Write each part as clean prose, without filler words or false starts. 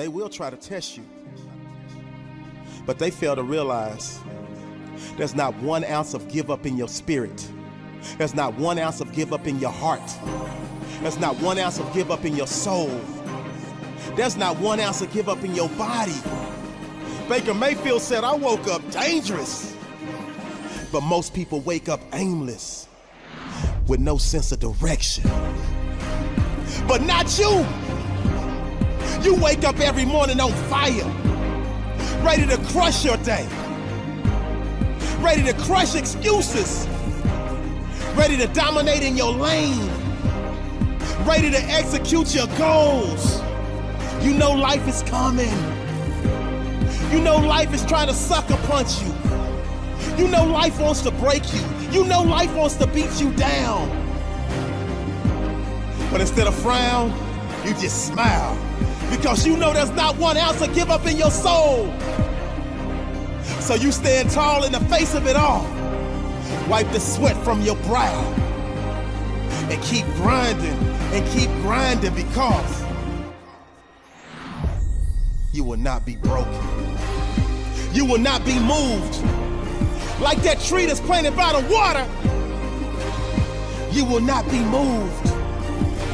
They will try to test you, but they fail to realize there's not 1 ounce of give up in your spirit. There's not 1 ounce of give up in your heart. There's not 1 ounce of give up in your soul. There's not 1 ounce of give up in your body. Baker Mayfield said, I woke up dangerous. But most people wake up aimless with no sense of direction. But not you. You wake up every morning on fire, ready to crush your day, ready to crush excuses, ready to dominate in your lane, ready to execute your goals. You know life is coming. You know life is trying to sucker punch you. You know life wants to break you. You know life wants to beat you down. But instead of frown, you just smile, because you know there's not 1 ounce of give up in your soul. So you stand tall in the face of it all. Wipe the sweat from your brow and keep grinding and keep grinding, because you will not be broken. You will not be moved. Like that tree that's planted by the water, you will not be moved.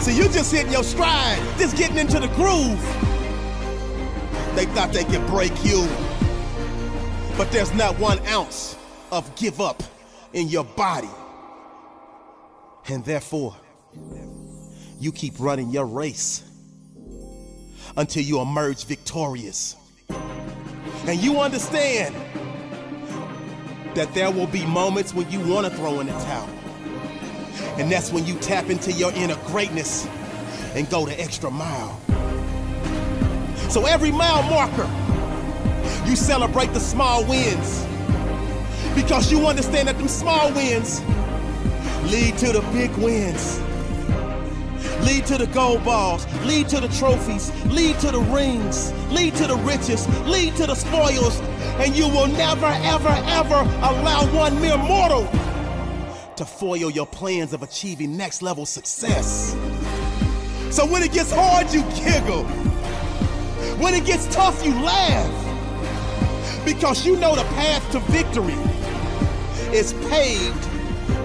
So you're just hitting your stride, just getting into the groove. They thought they could break you, but there's not 1 ounce of give up in your body. And therefore, you keep running your race until you emerge victorious. And you understand that there will be moments when you want to throw in the towel. And that's when you tap into your inner greatness and go the extra mile. So every mile marker, you celebrate the small wins, because you understand that them small wins lead to the big wins, lead to the gold balls, lead to the trophies, lead to the rings, lead to the riches, lead to the spoils. And you will never, ever, ever allow one mere mortal to foil your plans of achieving next level success. So when it gets hard, you giggle. When it gets tough, you laugh, because you know the path to victory is paved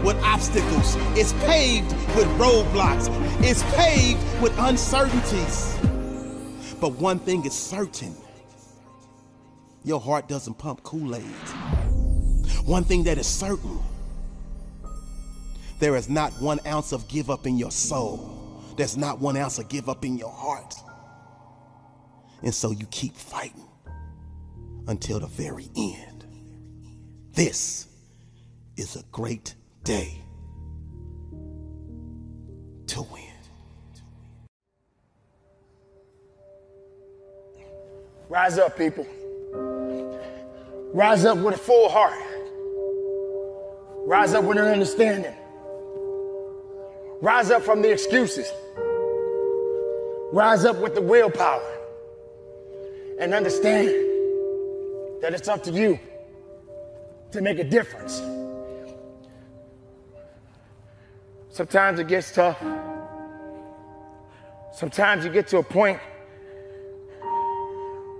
with obstacles. It's paved with roadblocks. It's paved with uncertainties. But one thing is certain: your heart doesn't pump Kool-Aid. One thing that is certain: there is not 1 ounce of give up in your soul. There's not 1 ounce of give up in your heart. And so you keep fighting until the very end. This is a great day to win. Rise up, people. Rise up with a full heart. Rise up with an understanding. Rise up from the excuses. Rise up with the willpower. And understand that it's up to you to make a difference. Sometimes it gets tough. Sometimes you get to a point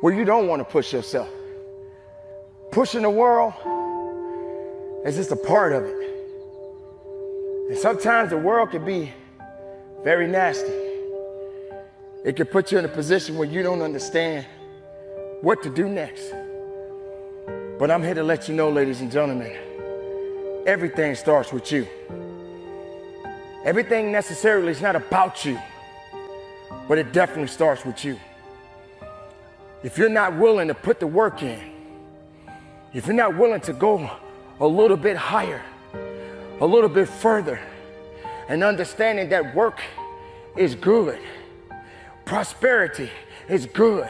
where you don't want to push yourself. Pushing the world is just a part of it. And sometimes the world can be very nasty. It can put you in a position where you don't understand what to do next. But I'm here to let you know, ladies and gentlemen, everything starts with you. Everything necessarily is not about you, but it definitely starts with you. If you're not willing to put the work in, if you're not willing to go a little bit higher, a little bit further, and understanding that work is good, prosperity is good,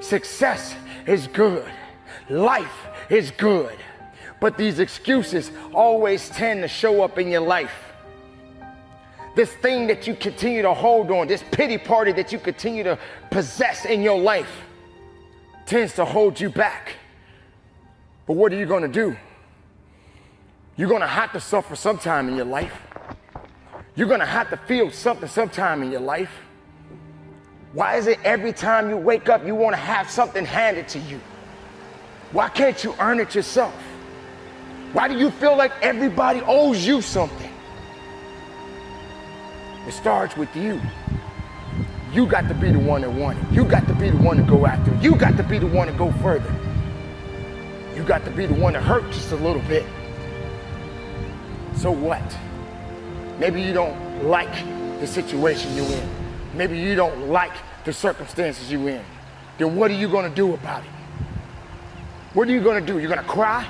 success is good, life is good, but these excuses always tend to show up in your life. This thing that you continue to hold on, this pity party that you continue to possess in your life, tends to hold you back. But what are you gonna do? You're gonna have to suffer sometime in your life. You're gonna have to feel something sometime in your life. Why is it every time you wake up, you want to have something handed to you? Why can't you earn it yourself? Why do you feel like everybody owes you something? It starts with you. You got to be the one that wants it. You got to be the one to go after it. You got to be the one to go further. You got to be the one to hurt just a little bit. So what? Maybe you don't like the situation you're in. Maybe you don't like the circumstances you're in. Then what are you gonna do about it? What are you gonna do? You're gonna cry?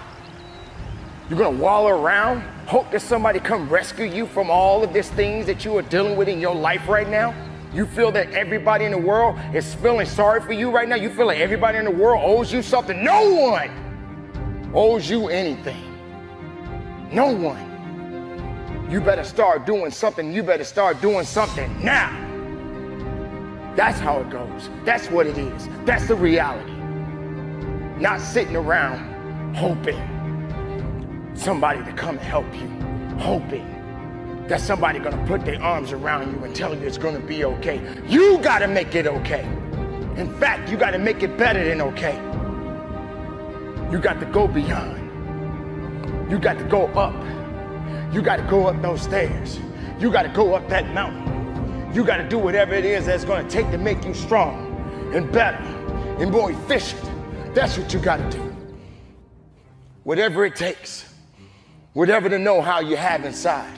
You're gonna wallow around? Hope that somebody come rescue you from all of these things that you are dealing with in your life right now? You feel that everybody in the world is feeling sorry for you right now? You feel like everybody in the world owes you something? No one owes you anything. No one. You better start doing something. You better start doing something now. That's how it goes. That's what it is. That's the reality. Not sitting around hoping somebody to come and help you. Hoping that somebody gonna put their arms around you and tell you it's gonna be okay. You gotta make it okay. In fact, you gotta make it better than okay. You got to go beyond. You got to go up. You got to go up those stairs. You got to go up that mountain. You got to do whatever it is that's going to take to make you strong and better and more efficient. That's what you got to do. Whatever it takes, whatever the know-how you have inside.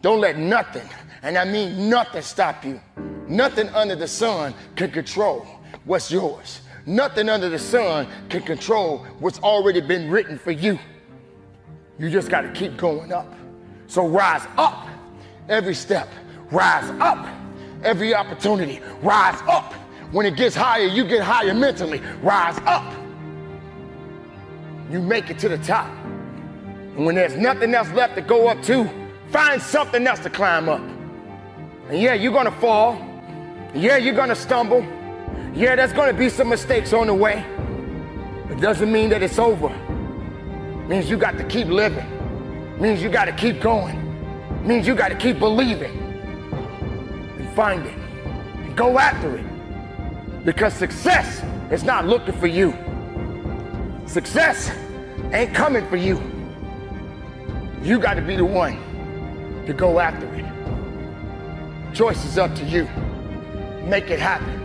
Don't let nothing, and I mean nothing, stop you. Nothing under the sun can control what's yours. Nothing under the sun can control what's already been written for you. You just got to keep going up. So rise up every step. Rise up every opportunity. Rise up. When it gets higher, you get higher mentally. Rise up. You make it to the top. And when there's nothing else left to go up to, find something else to climb up. And yeah, you're going to fall. Yeah, you're going to stumble. Yeah, there's going to be some mistakes on the way. It doesn't mean that it's over. Means you got to keep living. Means you got to keep going. Means you got to keep believing. And find it. And go after it. Because success is not looking for you. Success ain't coming for you. You got to be the one to go after it. Choice is up to you. Make it happen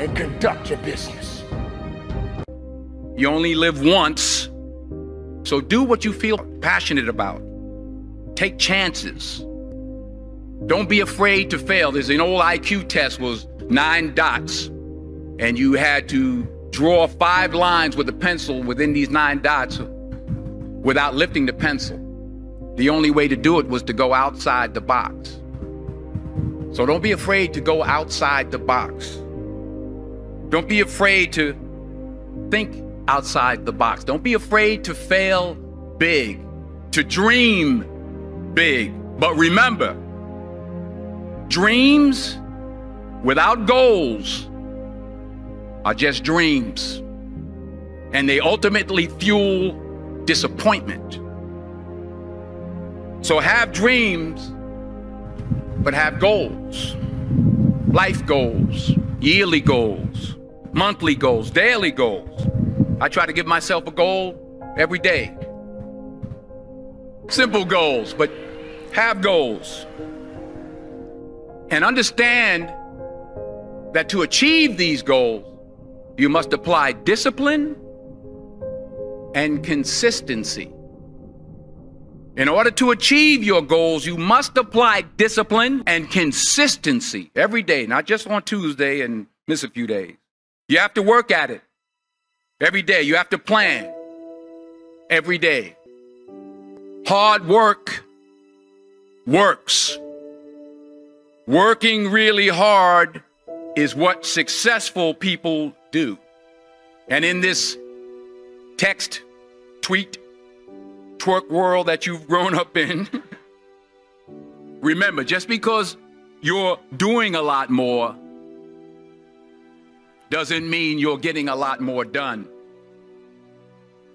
and conduct your business. You only live once. So do what you feel passionate about. Take chances. Don't be afraid to fail. There's an old IQ test was 9 dots. And you had to draw 5 lines with a pencil within these 9 dots without lifting the pencil. The only way to do it was to go outside the box. So don't be afraid to go outside the box. Don't be afraid to think outside the box. Don't be afraid to fail big, to dream big. But remember, dreams without goals are just dreams, and they ultimately fuel disappointment. So have dreams, but have goals, life goals, yearly goals, monthly goals, daily goals. I try to give myself a goal every day. Simple goals, but have goals. And understand that to achieve these goals, you must apply discipline and consistency. In order to achieve your goals, you must apply discipline and consistency every day, not just on Tuesday and miss a few days. You have to work at it. Every day, you have to plan. Every day. Hard work works. Working really hard is what successful people do. And in this text, tweet, twerk world that you've grown up in, remember, just because you're doing a lot more doesn't mean you're getting a lot more done.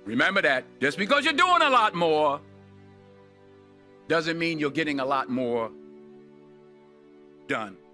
Remember that. Just because you're doing a lot more doesn't mean you're getting a lot more done.